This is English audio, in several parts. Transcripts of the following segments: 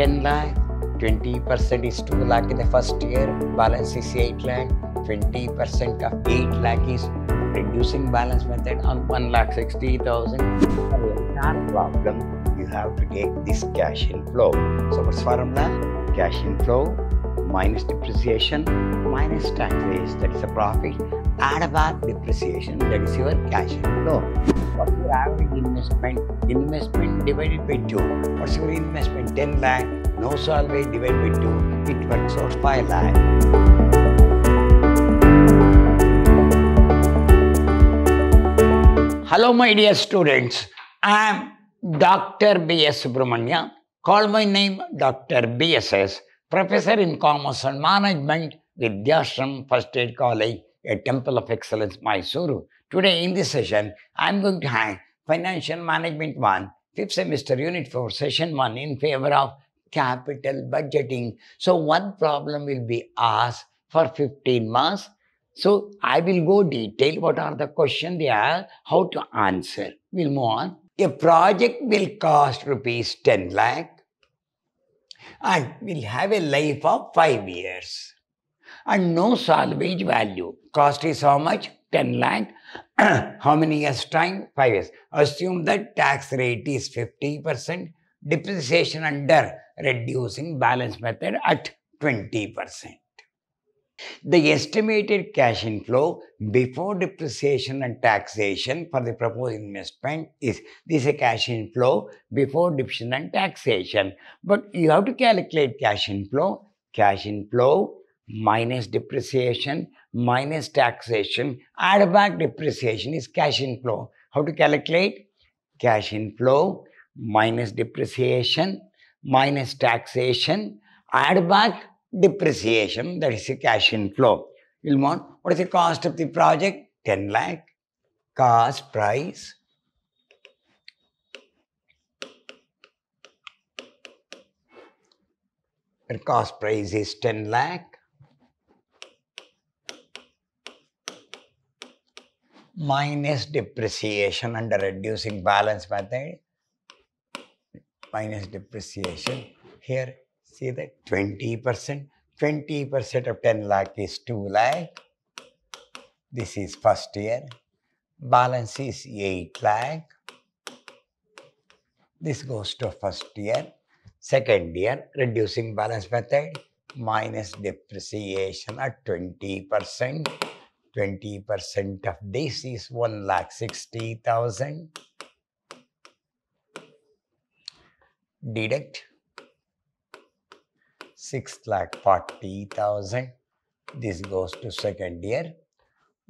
10 lakh, 20% is 2 lakh in the first year, balance is 8 lakh, 20% of 8 lakh is reducing balance method on 1,60,000. That problem, you have to take this cash inflow. So what's formula? Cash inflow minus depreciation minus taxes, that is a profit. Add about depreciation, that is your cash inflow. What's your average investment? Investment divided by 2. What's your investment? 10 lakh. No salary divided by 2. It works out 5 lakh. Hello my dear students, I am Dr. BS Subramanya, call my name Dr. BSS, Professor in Commerce and Management with Diyashram First Aid College at Temple of Excellence, Mysuru. Today in this session, I am going to have Financial Management 1, 5th semester Unit 4, Session 1 in favor of Capital Budgeting. So one problem will be asked for 15 marks. So, I will go detail what are the questions they have, how to answer. We will move on. A project will cost rupees 10 lakh and will have a life of 5 years and no salvage value. Cost is how much? 10 lakh. How many years time? 5 years. Assume that tax rate is 50%, depreciation under reducing balance method at 20%. The estimated cash inflow before depreciation and taxation for the proposed investment is, this is a cash inflow before depreciation and taxation. But you have to calculate cash inflow minus depreciation minus taxation, add back depreciation is cash inflow. How to calculate? Cash inflow minus depreciation minus taxation, add back depreciation, that is a cash inflow. You will want what is the cost of the project? 10 lakh. Cost price the cost price is 10 lakh minus depreciation under reducing balance method minus depreciation. Here see that 20% of 10 lakh is 2 lakh. This is first year. Balance is 8 lakh. This goes to first year. Second year, reducing balance method minus depreciation at 20%. 20% of this is 1,60,000. Deduct 6,40,000, this goes to second year,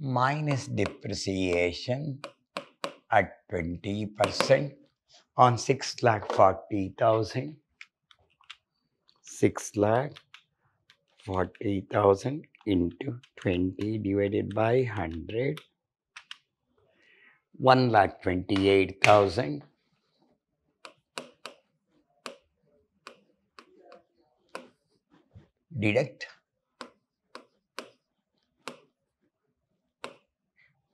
minus depreciation at 20% on 6,40,000, 6,40,000 into 20 divided by 100, 1,28,000. Deduct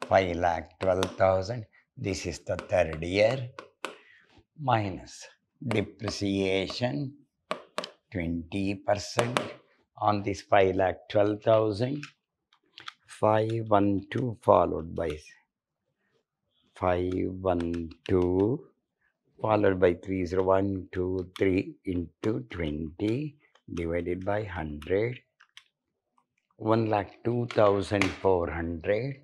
5,12,000. This is the third year. Minus depreciation 20% on this 5,12,000. 512 followed by 512 followed by 3,0,1,2,3 into 20. Divided by 100, 1,02,400,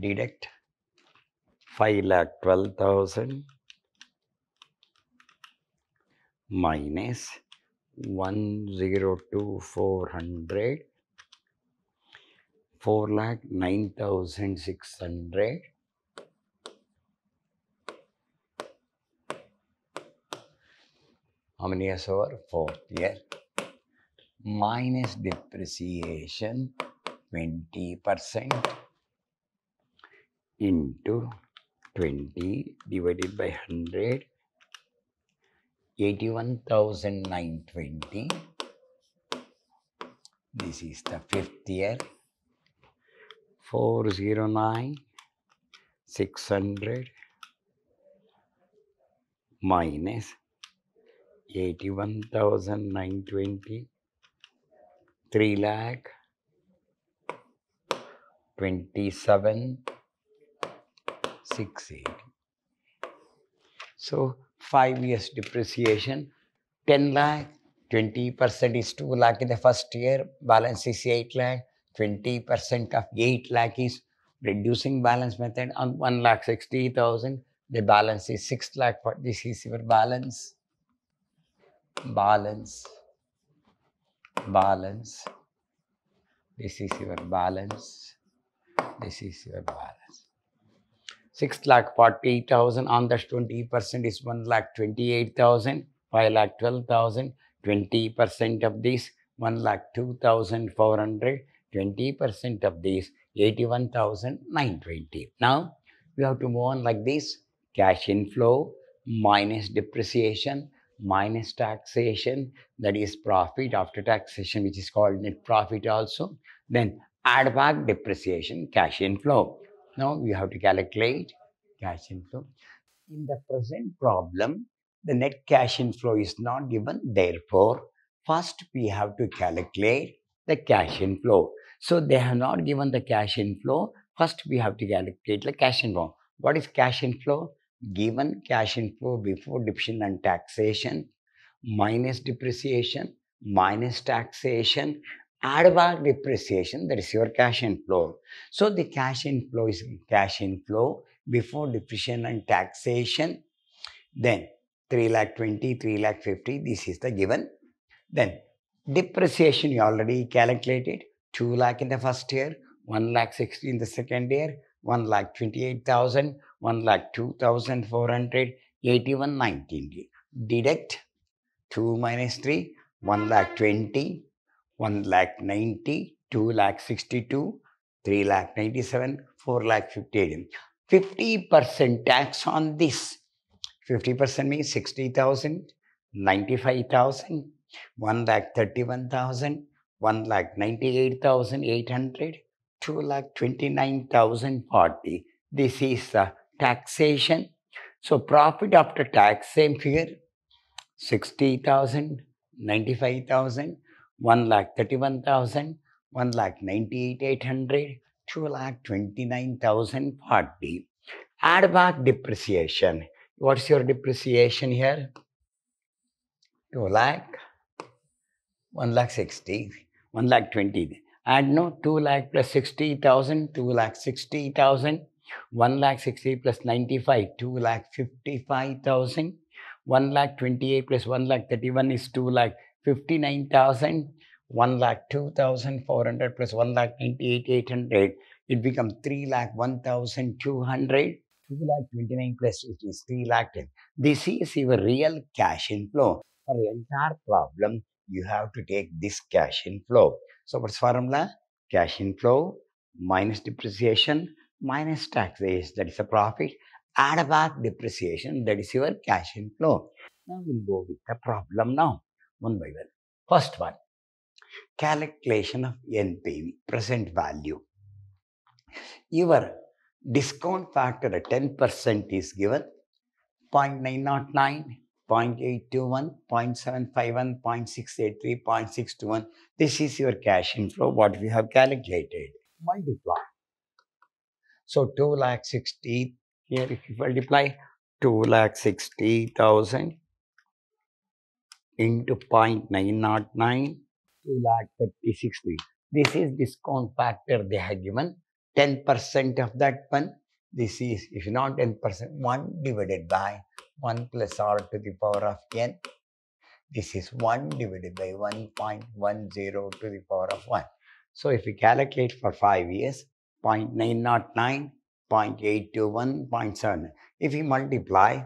deduct 5,12,000 minus 1,02,400, 4,09,600. How many years over? Fourth year. Minus depreciation 20% into 20 divided by 100, 81,920. This is the fifth year. 4,09,600 minus 81,920, 3,27,680. So 5 years depreciation, 10 lakh, 20% is 2 lakh in the first year, balance is 8 lakh, 20% of 8 lakh is reducing balance method on 1,60,000, the balance is 6 lakh, but this is your balance, this is your balance, this is your balance. 6,48,000 on that 20% is 1,28,000, 5,12,000, 20% of this 1,02,400, 20% of this 81,920. Now we have to move on like this: cash inflow minus depreciation minus taxation, that is profit after taxation, which is called net profit also. Then add back depreciation, cash inflow. Now we have to calculate cash inflow. In the present problem, the net cash inflow is not given. Therefore, first we have to calculate the cash inflow. So they have not given the cash inflow. First we have to calculate the cash inflow. What is cash inflow? Given cash inflow before depreciation and taxation, minus depreciation, minus taxation, add back depreciation, that is your cash inflow. So the cash inflow is cash inflow before depreciation and taxation. Then 3,20,000, 3,50,000, this is the given. Then depreciation you already calculated, 2 lakh in the first year, 1,60,000 in the second year, 1,28,000, 1,02,400, 81,920. Deduct 2 minus 3, 1,20,000, 1,90,000, 2,62,000, 3,97,000, 4,58,000. 50% tax on this. 50% means 60,000, 95,000, 1,31,000, 1,98,800, 2,29,040. This is taxation. So profit after tax, same figure, 60,000, 95,000, 1,31,000, 1,98,800, 2,29,040. Add back depreciation. What's your depreciation here? 2 lakh, 1,60,000, 1,20,000. Add 2 lakh plus 60,000, 2,60,000, 1,60,000 plus 95, 2,55,000, 1,28,000 plus 1,31,000 is 2,59,000, 1,02,400 plus 1,98,800, it becomes 3,01,200. 2,29,000 plus it is 3,10,000. This is your real cash inflow. For the entire problem, you have to take this cash inflow. So what's formula? Cash inflow minus depreciation minus taxes, that is the profit. Add back depreciation, that is your cash inflow. Now we'll go with the problem now, one by one. First one, calculation of NPV, present value. Your discount factor at 10% is given, 0.909, 0.821, 0.751, 0.683, 0.621. This is your cash inflow, what we have calculated. Multiply. So 2,60,000, here if you multiply, 2,60,000 into 0.909, 2,36,000. This is discount factor they have given. 10% of that one, this is, if not 10%, 1 divided by 1 plus r to the power of n. This is 1 divided by 1.10 to the power of 1. So if we calculate for 5 years, 0.909, 0.821, 0.7. If we multiply,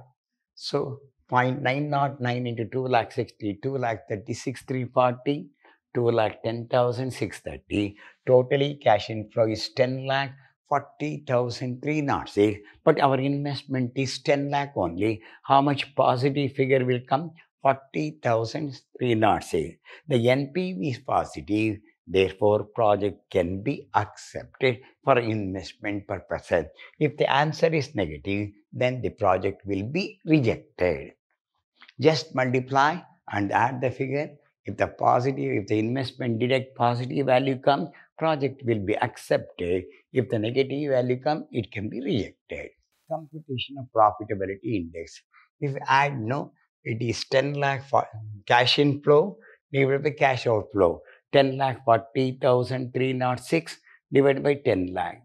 so 0.909 into 2,60,000, 2,36,340, 2,10,630. Totally cash inflow is 10,40,308. But our investment is 10 lakh only. How much positive figure will come? 40,308. The NPV is positive. Therefore, project can be accepted for investment purposes. If the answer is negative, then the project will be rejected. Just multiply and add the figure. If the positive, if the investment deduct positive value comes, project will be accepted. If the negative value comes, it can be rejected. Computation of profitability index. If I know it is 10 lakh for cash inflow divided by cash outflow. 10,40,306 divided by 10 lakh.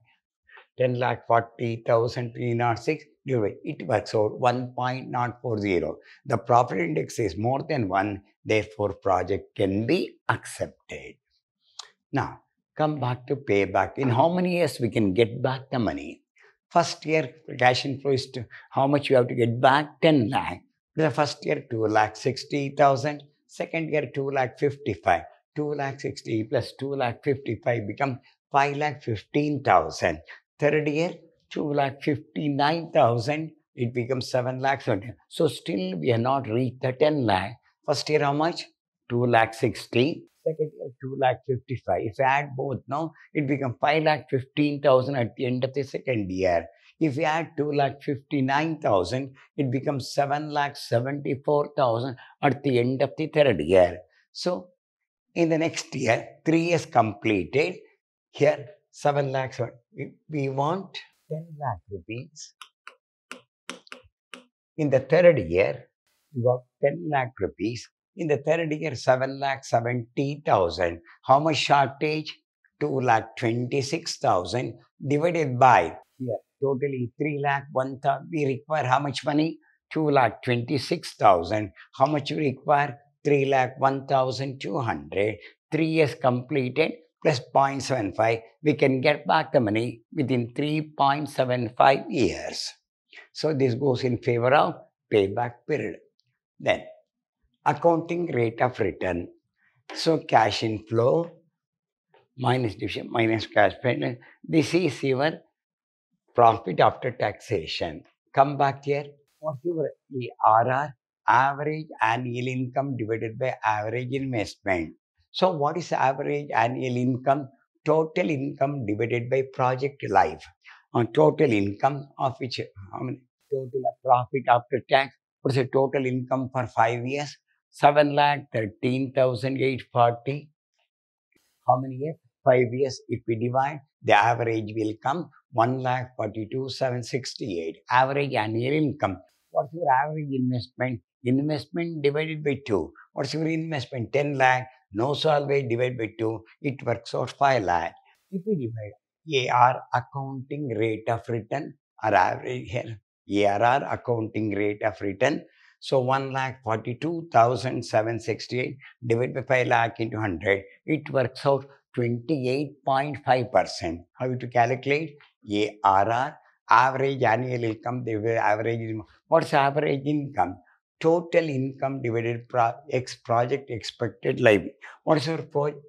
10,40,306 divided by, it works out 1.040. The profit index is more than 1, therefore project can be accepted. Now, come back to payback. In how many years we can get back the money? First year cash inflow is to, how much you have to get back? 10 lakh. The first year 2,60,000, second year 2,55,000. 2,60,000 plus 2,55,000 become 5,15,000. Third year 2,59,000, it becomes 7,00,000. So still we are not reached the 10 lakh. First year how much? 2,60,000. Second year 2,55,000. If I add both now, it becomes 5,15,000 at the end of the second year. If we add 2,59,000, it becomes 7,74,000 at the end of the third year. So in the next year, 3 years completed, here 7 lakhs, we want 10 lakh rupees. In the third year, we got 10 lakh rupees. In the third year, 7,70,000. How much shortage? 2,26,000 divided by here. Totally 3,01,000. We require how much money? 2,26,000. How much we require? 3,01,200. 3 years completed plus 0.75. We can get back the money within 3.75 years. So this goes in favor of payback period. Then accounting rate of return. So cash inflow minus division minus cash payment. This is your profit after taxation. Come back here. What is your ARR? Average annual income divided by average investment. So what is average annual income? Total income divided by project life. On total income of which, I mean, total profit after tax. What is the total income for 5 years? 7,13,840. How many years? 5 years. If we divide, the average will come 1,42,768. Average annual income. What's your average investment? Investment divided by 2. What's your investment? 10 lakh. No salary divided by 2. It works out 5 lakh. If we divide AR accounting rate of return or average here. ARR accounting rate of return. So 1,42,768 divided by 5 lakh into 100. It works out 28.5%. How to calculate? ARR, average annual income, average. What's average income? Total income divided by project expected life. What's your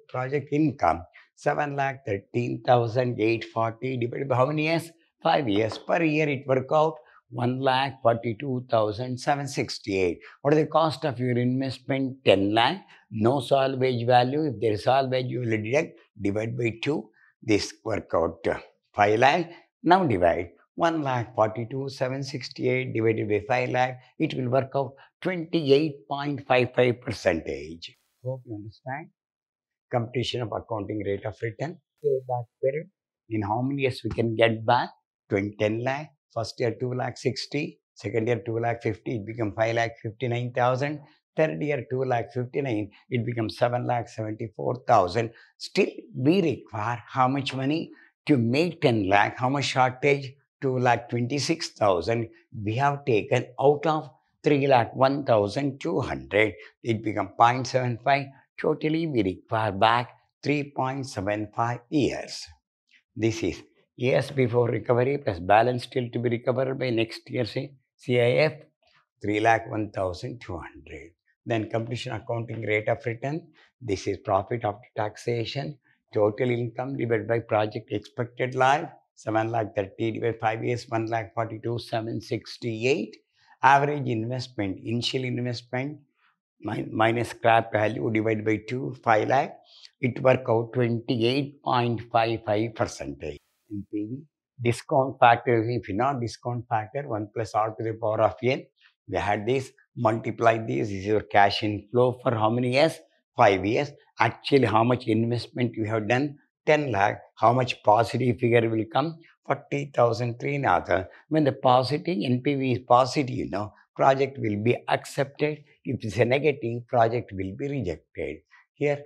project income? 7,13,840 divided by how many years? 5 years. Per year it works out 1,42,768. What is the cost of your investment? 10 lakh. No salvage value. If there is salvage, you will deduct. Divide by 2. This work out 5 lakh. Now divide 1,42,768 divided by 5 lakh. It will work out 28.55%. Hope you understand. Computation of accounting rate of return. Payback period. In how many years we can get back? 10 lakh. First year 2,60,000, second year 2,50,000, it becomes 5,59,000, third year 2,59,000, it becomes 7,74,000. Still, we require how much money to make 10 lakh? How much shortage? 2,26,000. We have taken out of 3,01,200. It becomes 0.75. Totally, we require back 3.75 years. This is years before recovery plus balance still to be recovered by next year, say CIF 3,01,200. Then completion accounting rate of return. This is profit after taxation. Total income divided by project expected life. 7,30,000 divided by 5 years, 1,42,768. Average investment, initial investment minus scrap value divided by 2, 5 lakh. It works out 28.55%. NPV, discount factor, if you know discount factor, 1 plus r to the power of n, They had this, multiplied this. This is your cash inflow for how many years? 5 years. Actually, how much investment you have done? 10 lakh. How much positive figure will come? 40,003 Natha. When the positive NPV is positive, you know, project will be accepted. If it's a negative, project will be rejected. Here,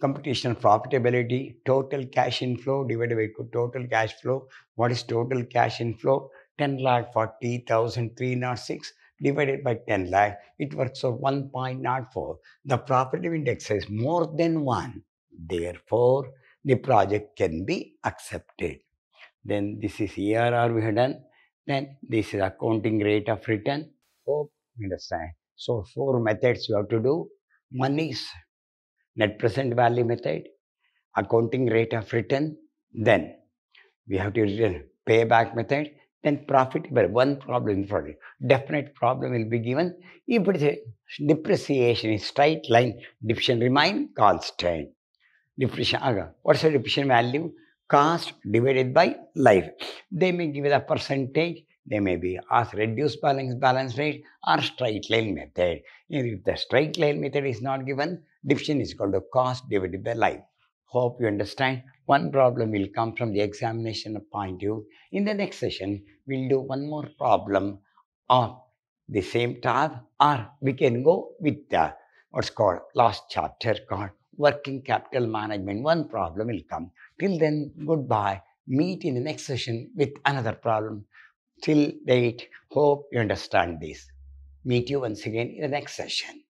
competition profitability, total cash inflow divided by total cash flow. What is total cash inflow? 10,40,306 divided by 10 lakh. It works out 1.04. The profitability index is more than 1. Therefore, the project can be accepted. Then this is ERR we have done. Then this is accounting rate of return. Hope you understand. So 4 methods you have to do. One is net present value method, accounting rate of return, then we have to return payback method, then profitable. One problem for it. Definite problem will be given. If it is a depreciation in straight line, depreciation remain constant. Depreciation, what's the depreciation value? Cost divided by life. They may give it a percentage. They may be as reduced balance rate or straight line method. If the straight line method is not given, division is called the cost divided by life. Hope you understand. One problem will come from the examination point of view. In the next session, we'll do one more problem of the same tab, or we can go with the what's called last chapter called working capital management. One problem will come. Till then, goodbye. Meet in the next session with another problem. Till date, hope you understand this. Meet you once again in the next session.